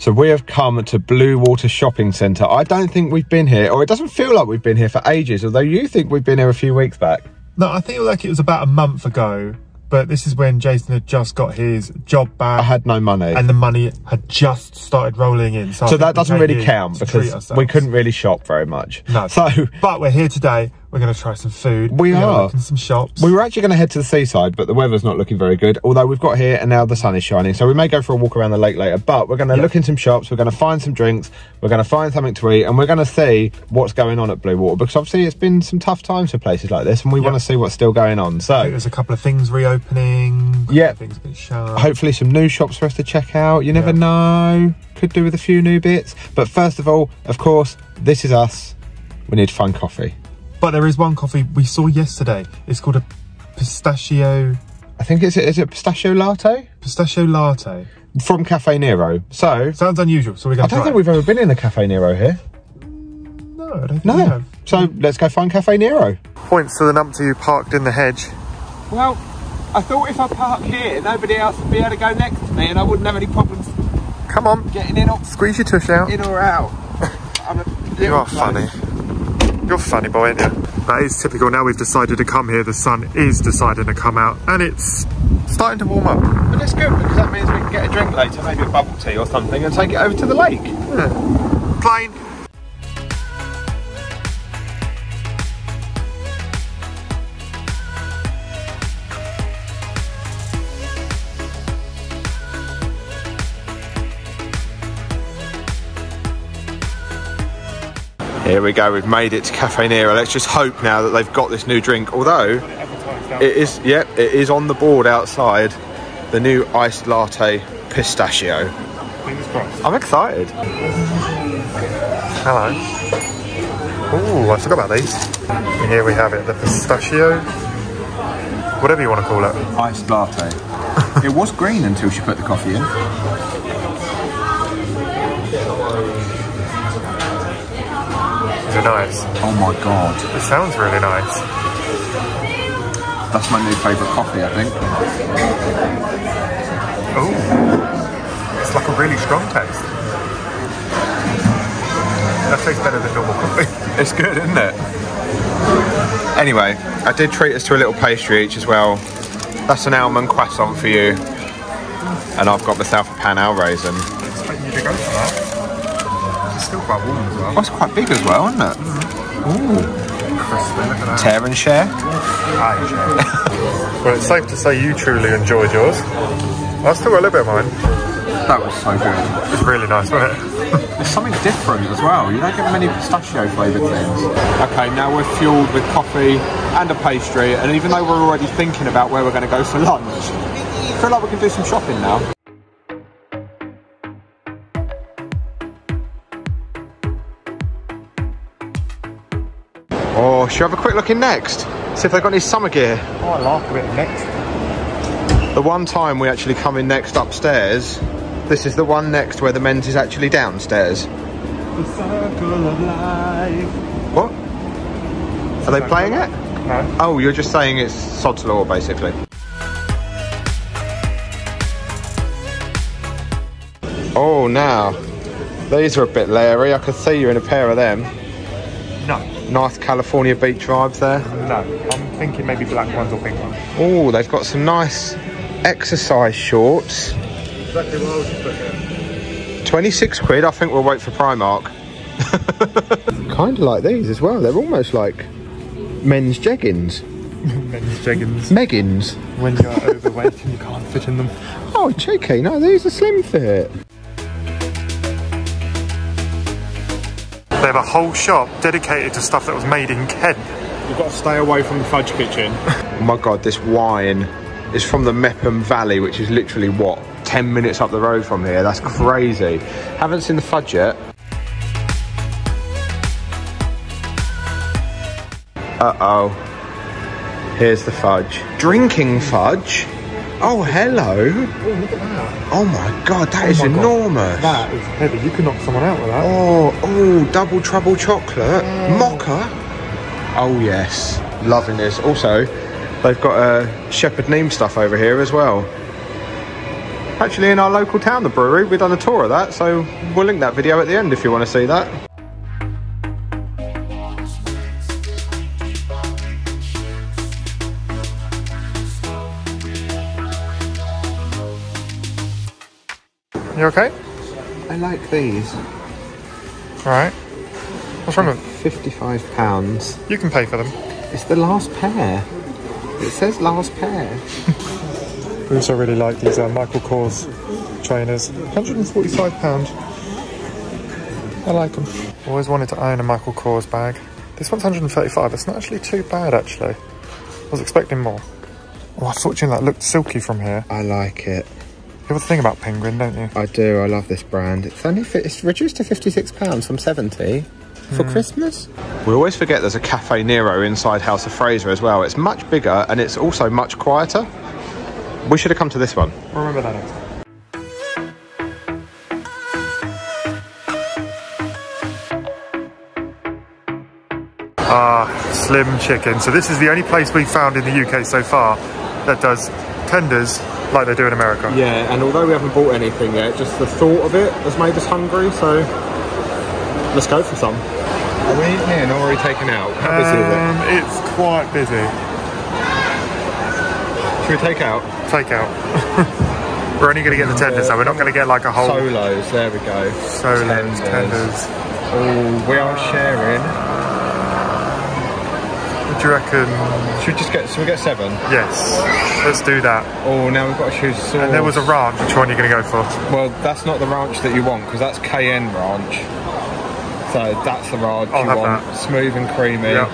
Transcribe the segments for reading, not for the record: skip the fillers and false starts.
So we have come to Bluewater Shopping Centre. I don't think we've been here, or it doesn't feel like we've been here for ages, although you think we've been here a few weeks back. No, I think like it was about a month ago, but this is when Jason had just got his job back. I had no money. And the money had just started rolling in. So that doesn't really count because we couldn't really shop very much. No, but we're here today. We're going to try some food. We are. Look in some shops. We were actually going to head to the seaside, but the weather's not looking very good. Although we've got here and now the sun is shining. So we may go for a walk around the lake later, but we're going to look in some shops. We're going to find some drinks. We're going to find something to eat. And we're going to see what's going on at Bluewater. Because obviously it's been some tough times for places like this. And we want to see what's still going on. So there's a couple of things reopening. Yeah. Things been shut. Hopefully some new shops for us to check out. You never know. Could do with a few new bits. But first of all, of course, this is us. We need fun coffee. But there is one coffee we saw yesterday. It's called a pistachio... I think it's... Is it pistachio latte? Pistachio latte. From Caffè Nero. So... Sounds unusual, so we're going to try it. I don't think we've ever been in a Caffè Nero here. No, I don't think we have. So, let's go find Caffè Nero. Points to the numpty who parked in the hedge. Well, I thought if I park here, nobody else would be able to go next to me and I wouldn't have any problems... Come on. Getting in or... Squeeze your tush out. In or out. You are funny. You're funny boy, ain't you? That is typical. Now we've decided to come here, the sun is deciding to come out and it's starting to warm up. But it's good because that means we can get a drink later, maybe a bubble tea or something, and take it over to the lake. Yeah. Plane. Here we go, we've made it to Caffè Nero. Let's just hope now that they've got this new drink. Although, it is on the board outside, the new iced latte pistachio. I'm excited. Hello. Ooh, I forgot about these. Here we have it, the pistachio, whatever you want to call it. Iced latte. It was green until she put the coffee in. Are nice. Oh my god. It sounds really nice. That's my new favourite coffee, I think. Oh, it's like a really strong taste. That tastes better than normal coffee. It's good, isn't it? Anyway, I did treat us to a little pastry each as well. That's an almond croissant for you. And I've got myself a Panel raisin. I expect you to go for that. It's still quite warm as well. Oh, it's quite big as well, isn't it? Mm-hmm. Ooh. Crispy, look at that. Tear and share. Well, it's safe to say you truly enjoyed yours. I still got a little bit of mine. That was so good. It's really nice, wasn't it? There's something different as well. You don't get many pistachio flavoured things. Okay, now we're fueled with coffee and a pastry, and even though we're already thinking about where we're going to go for lunch, I feel like we can do some shopping now. Oh, should we have a quick look in Next? See if they've got any summer gear. Oh, I like a bit of Next. The one time we actually come in Next upstairs, this is the one Next where the men's is actually downstairs. The circle of life. What? Are they playing it? No. Oh, you're just saying it's sod's law, basically. Oh, now. These are a bit leery. I could see you in a pair of them. No. Nice California beach vibes there. No, I'm thinking maybe black ones or pink ones. Oh, they've got some nice exercise shorts. Exactly what I was expecting. 26 quid, I think we'll wait for Primark. Kind of like these as well. They're almost like men's jeggings. Men's jeggings. Meggins. When you're overweight and you can't fit in them. Oh, cheeky. No, these are slim fit. They have a whole shop dedicated to stuff that was made in Kent. You've got to stay away from the fudge kitchen. Oh my god, this wine is from the Mepham Valley, which is literally, what, 10 minutes up the road from here? That's crazy. Haven't seen the fudge yet. Uh-oh. Here's the fudge. Drinking fudge? Oh, hello. Oh, look at that. Oh my god, that is enormous. That is heavy. You could knock someone out with that. Oh, oh, double trouble chocolate. Mocha. Oh, yes. Loving this. Also, they've got a shepherd neem stuff over here as well. actually in our local town, the brewery. We've done a tour of that, so we'll link that video at the end if you want to see that. You okay? I like these. Alright. What's wrong with them? £55. You can pay for them. It's the last pair. It says last pair. We also really like these Michael Kors trainers. £145. I like them. Always wanted to own a Michael Kors bag. This one's £135. It's not actually too bad, actually. I was expecting more. Oh, I thought that looked silky from here. I like it. You have a thing about Penguin, don't you? I do. I love this brand. It's reduced to £56 from £70 for Christmas. We always forget there's a Caffè Nero inside House of Fraser as well. It's much bigger and it's also much quieter. We should have come to this one. Remember that next time. Ah, Slim Chicken. So this is the only place we've found in the UK so far that does tenders like they do in America. Yeah, and although we haven't bought anything yet, just the thought of it has made us hungry, so let's go for some. Are we eating in or are we taking out? How busy is it? It's quite busy. Should we take out? Take out. We're only going to get the tenders, so we're not going to get like a whole... Solos, there we go. Solos, tenders. Oh, we are sharing. Do you reckon? Should we get 7? Yes, let's do that. Oh, now we've got to choose sauce. And there was a ranch. Which one are you going to go for? Well, that's not the ranch that you want, because that's Cayenne ranch. So that's the ranch I'll you want. That. Smooth and creamy. Yep.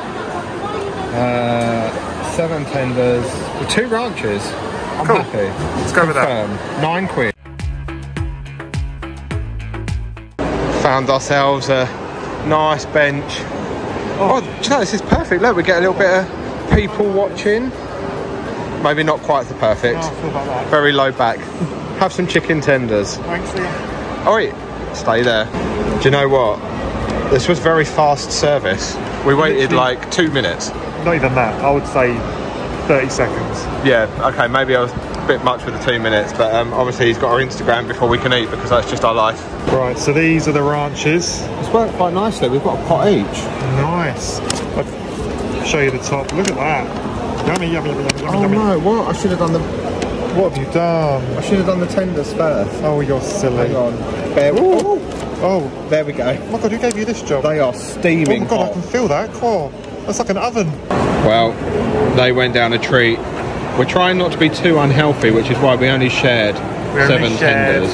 7 tenders. Well, 2 ranches. I'm cool. Happy. Let's go with that. £9. Found ourselves a nice bench. Oh, do you know, this is perfect. Look, we get a little bit of people watching. Maybe not quite the perfect. No, I feel about that. Very low back. Have some chicken tenders. Thanks, yeah. All right, stay there. Do you know what? This was very fast service. We waited literally, like 2 minutes. Not even that. I would say 30 seconds. Yeah, okay, maybe I was a bit much with the 2 minutes, but obviously he's got our Instagram before we can eat, because that's just our life. Right, so these are the ranches. It's worked quite nicely. We've got a pot each. Nice. I'll show you the top. Look at that. Yummy, yummy, yummy, yummy, yummy. Oh no, what? I should have done the... What have you done? I should have done the tenders first. Oh, you're silly. Hang on. There we... Oh, there we go. Oh my God, who gave you this job? They are steaming. Oh my God, hot. I can feel that. Cool. That's like an oven. Well, they went down a treat. We're trying not to be too unhealthy, which is why we only shared 7 tenders.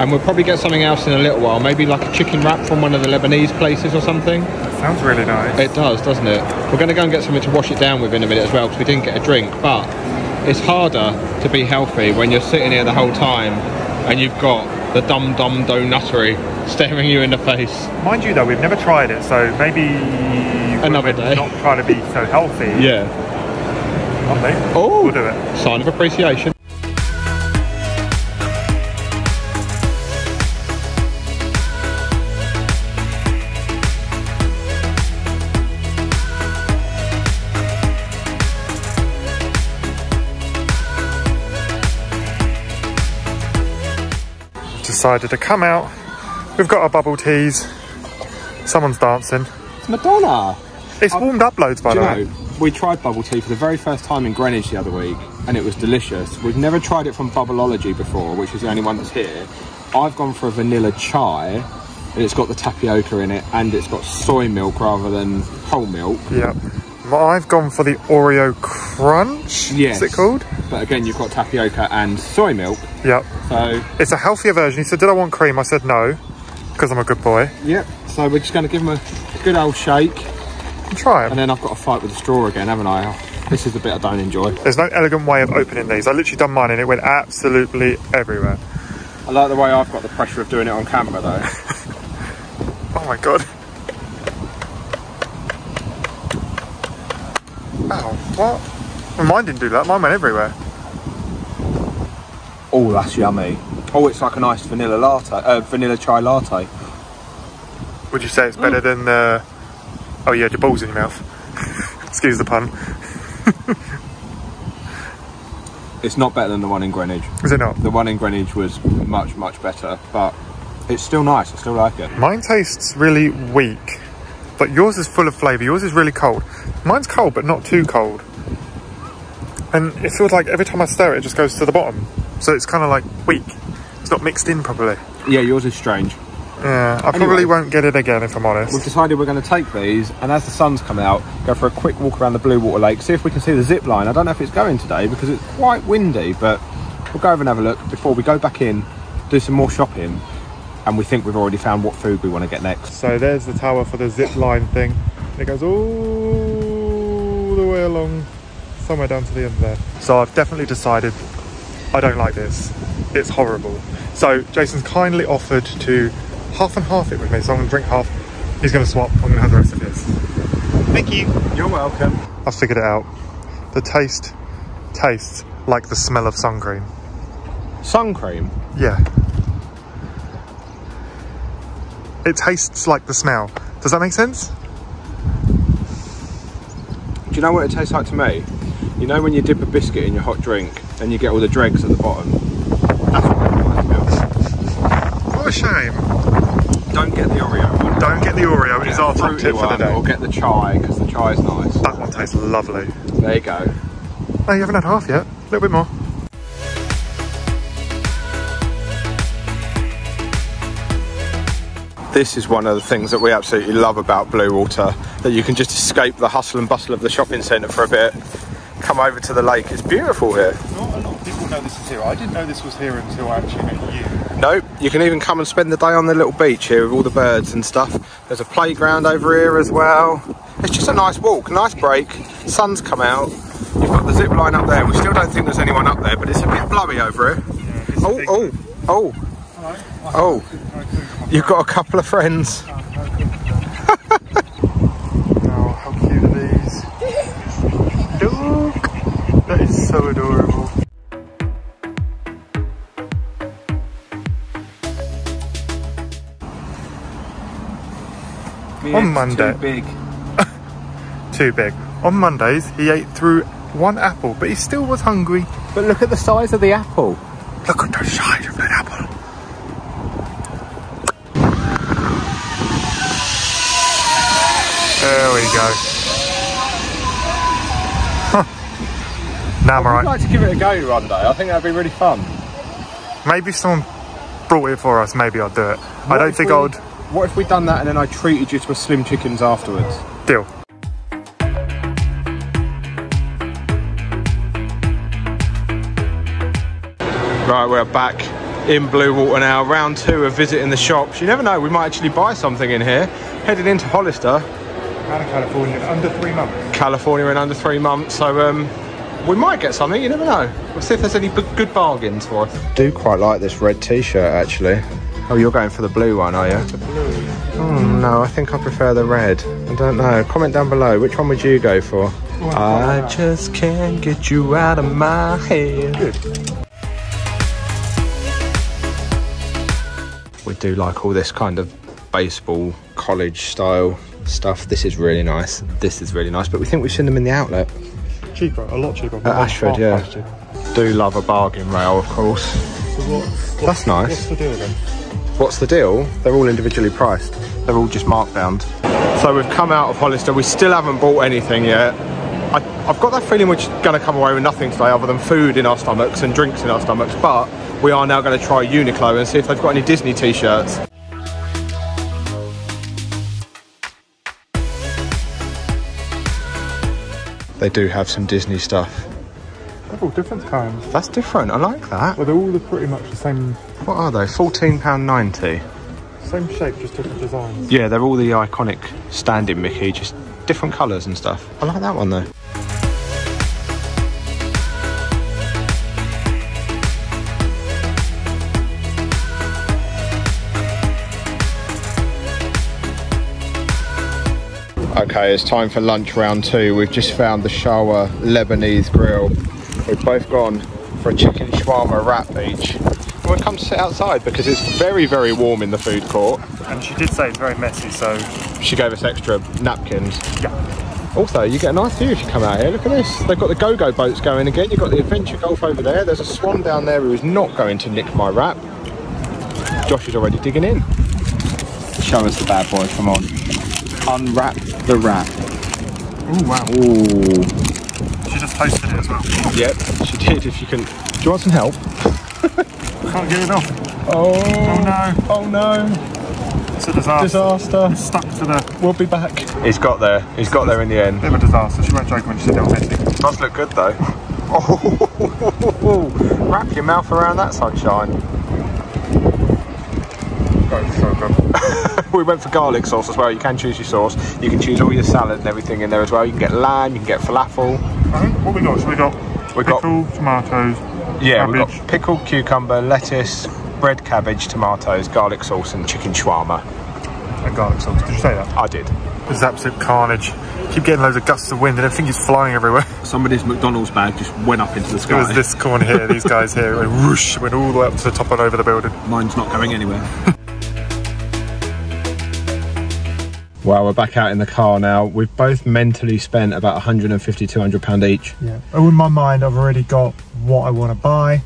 And we'll probably get something else in a little while, maybe like a chicken wrap from one of the Lebanese places or something. That sounds really nice. It does, doesn't it? We're going to go and get something to wash it down with in a minute as well, because we didn't get a drink. But it's harder to be healthy when you're sitting here the whole time and you've got the Dum Dum Donuttery staring you in the face. Mind you though, we've never tried it, so maybe another day. Not trying to be so healthy. Yeah. Oh, we'll do it. Sign of appreciation. Decided to come out. We've got our bubble teas. Someone's dancing. It's Madonna. It's warmed up loads, by the way. We tried bubble tea for the very first time in Greenwich the other week, and it was delicious. We've never tried it from Bubbleology before, which is the only one that's here. I've gone for a vanilla chai, and it's got the tapioca in it, and it's got soy milk rather than whole milk. Yep. I've gone for the Oreo Crunch. Yes. Is it called? But again, you've got tapioca and soy milk. Yep. So it's a healthier version. He said, "Did I want cream?" I said, "No," because I'm a good boy. Yep. So we're just going to give him a good old shake. Try it. And then I've got a fight with the straw again, haven't I? This is the bit I don't enjoy. There's no elegant way of opening these. I literally done mine and it went absolutely everywhere. I like the way I've got the pressure of doing it on camera though. Oh my God. Ow, what? Mine didn't do that, mine went everywhere. Oh, that's yummy. Oh, it's like a nice vanilla latte, vanilla chai latte. Would you say it's better than the... Oh yeah, your balls in your mouth. Excuse the pun. It's not better than the one in Greenwich. Is it not? The one in Greenwich was much, much better, but it's still nice. I still like it. Mine tastes really weak, but yours is full of flavour. Yours is really cold. Mine's cold, but not too cold. And it feels like every time I stir it, it just goes to the bottom. So it's kind of like weak. It's not mixed in properly. Yeah, yours is strange. Yeah, I probably won't get it again if I'm honest. We've decided we're going to take these and as the sun's come out, go for a quick walk around the Bluewater Lake, see if we can see the zip line. I don't know if it's going today because it's quite windy, but we'll go over and have a look before we go back in, do some more shopping, and we think we've already found what food we want to get next. So there's the tower for the zip line thing. It goes all the way along, somewhere down to the end there. So I've definitely decided I don't like this. It's horrible. So Jason's kindly offered to half and half it with me, so I'm gonna drink half, he's gonna swap, I'm gonna have the rest of his. Thank you. You're welcome. I figured it out. The taste tastes like the smell of sun cream. Sun cream? Yeah. It tastes like the smell. Does that make sense? Do you know what it tastes like to me? You know when you dip a biscuit in your hot drink and you get all the dregs at the bottom? That's what it reminds me of. What a shame. Don't get the Oreo one. Don't get the Oreo, it's our top tip for the day. Or get the chai, because the chai is nice. That one tastes lovely. There you go. Oh, you haven't had half yet. A little bit more. This is one of the things that we absolutely love about Bluewater, that you can just escape the hustle and bustle of the shopping centre for a bit, come over to the lake. It's beautiful here. Not a lot of people know this is here. I didn't know this was here until I actually met you. Nope, you can even come and spend the day on the little beach here with all the birds and stuff. There's a playground over here as well. It's just a nice walk, nice break. Sun's come out. You've got the zip line up there. We still don't think there's anyone up there, but it's a bit blowy over here. Yeah, oh. You've got a couple of friends. Oh, how cute are these? Look, that is so adorable. On Monday, too big. Too big. On Mondays, he ate through one apple, but he still was hungry. But look at the size of the apple. Look at the size of the apple. There we go. Huh. Now I'm alright. I'd like to give it a go one day. I think that'd be really fun. Maybe if someone brought it for us, maybe I'd do it. I don't think I would. What if we'd done that and then I treated you to a Slim Chickens afterwards? Deal. Right, we're back in Bluewater now. Round two of visiting the shops. You never know, we might actually buy something in here. Headed into Hollister. Out of California in under 3 months. California in under 3 months. So we might get something, you never know. We'll see if there's any good bargains for us. I do quite like this red t-shirt actually. Oh, you're going for the blue one, are you? The blue. Oh, no, I think I prefer the red. I don't know. Comment down below, which one would you go for? Well, I just can't get you out of my head. Good. We do like all this kind of baseball, college-style stuff. This is really nice. This is really nice, but we think we've seen them in the outlet. Cheaper, a lot cheaper. At Ashford, yeah. Do love a bargain rail, of course. So that's nice. What's the deal then? What's the deal? They're all individually priced. They're all just marked down. So we've come out of Hollister. We still haven't bought anything yet. I've got that feeling we're just going to come away with nothing today other than food in our stomachs and drinks in our stomachs, but we are now going to try Uniqlo and see if they've got any Disney t-shirts. They do have some Disney stuff. They're all different kinds. That's different. I like that. Well, they're all pretty much the same. What are they? £14.90. Same shape, just different designs. Yeah, they're all the iconic standing Mickey, just different colours and stuff. I like that one though. Okay, it's time for lunch round two. We've just found the Shawa Lebanese Grill. We've both gone for a chicken shawarma wrap each. We'll come sit outside because it's very, very warm in the food court. And she did say it's very messy, so... She gave us extra napkins. Yeah. Also, you get a nice view if you come out here. Look at this. They've got the go-go boats going again. You've got the adventure golf over there. There's a swan down there who is not going to nick my wrap. Josh is already digging in. Show us the bad boy, come on. Unwrap the wrap. Oh, wow. Ooh. She just posted it as well. Yep, she did. If you can... Do you want some help? Can't get it off. Oh. Oh, no. Oh, no. It's a disaster. It's stuck to the... We'll be back. He's got there. He's got there in the end. Bit of a disaster. She won't joke when she said it was empty. It does look good, though. Oh. Wrap your mouth around that sunshine. We went for garlic sauce as well. You can choose your sauce. You can choose all your salad and everything in there as well. You can get lamb, you can get falafel. I think what we got, so we got pickle, tomatoes, yeah, cabbage. We got pickle, cucumber, lettuce, bread, cabbage, tomatoes, garlic sauce and chicken shawarma. And garlic sauce, did you say that? I did. It's absolute carnage. Keep getting loads of gusts of wind and everything is flying everywhere. Somebody's McDonald's bag just went up into the sky. It was this corner here, these guys here, it went whoosh, went all the way up to the top and over the building. Mine's not going anywhere. Well, we're back out in the car now. We've both mentally spent about £150–200 each. Yeah. In my mind, I've already got what I want to buy.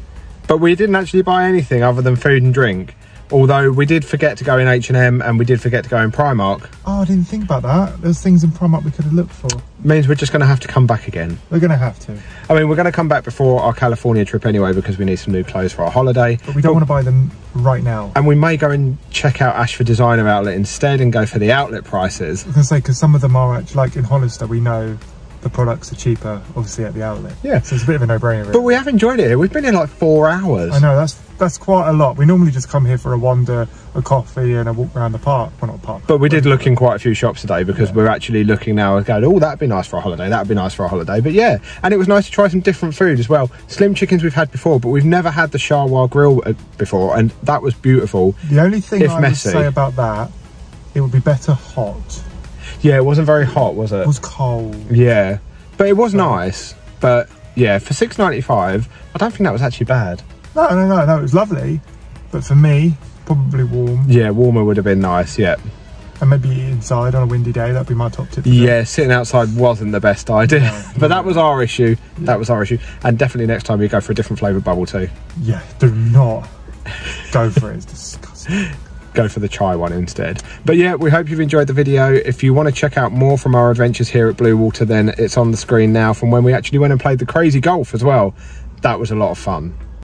But we didn't actually buy anything other than food and drink. Although we did forget to go in H&M and we did forget to go in Primark. Oh, I didn't think about that. There's things in Primark we could have looked for. Means we're just going to have to come back again. We're going to have to. I mean, we're going to come back before our California trip anyway because we need some new clothes for our holiday. But we don't want to buy them right now. And we may go and check out Ashford Designer Outlet instead and go for the outlet prices. I was going to say, because some of them are actually, like in Hollister, we know the products are cheaper, obviously, at the outlet. Yeah. So it's a bit of a no-brainer. Really. But we have enjoyed it here. We've been here like 4 hours. I know, that's quite a lot. We normally just come here for a wander, a coffee and a walk around the park. Well, not a park. But we did look in quite a few shops today because we're actually looking now and going, oh, that'd be nice for a holiday. That'd be nice for a holiday. But yeah, and it was nice to try some different food as well. Slim Chickens we've had before, but we've never had the Shawa Grill before. And that was beautiful. The only thing I would say about that, it would be better hot. Yeah, it wasn't very hot, was it? It was cold. Yeah, but it was nice. But yeah, for £6.95, I don't think that was actually bad. No, it was lovely. But for me, probably warm. Yeah, warmer would have been nice, yeah. And maybe inside on a windy day, that'd be my top tip. Yeah, sitting outside wasn't the best idea. No, but that was our issue. Yeah. That was our issue. And definitely next time we go for a different flavoured bubble tea. Yeah, do not go for it. It's disgusting. Go for the chai one instead. But yeah, we hope you've enjoyed the video. If you want to check out more from our adventures here at Bluewater, then it's on the screen now from when we actually went and played the crazy golf as well. That was a lot of fun.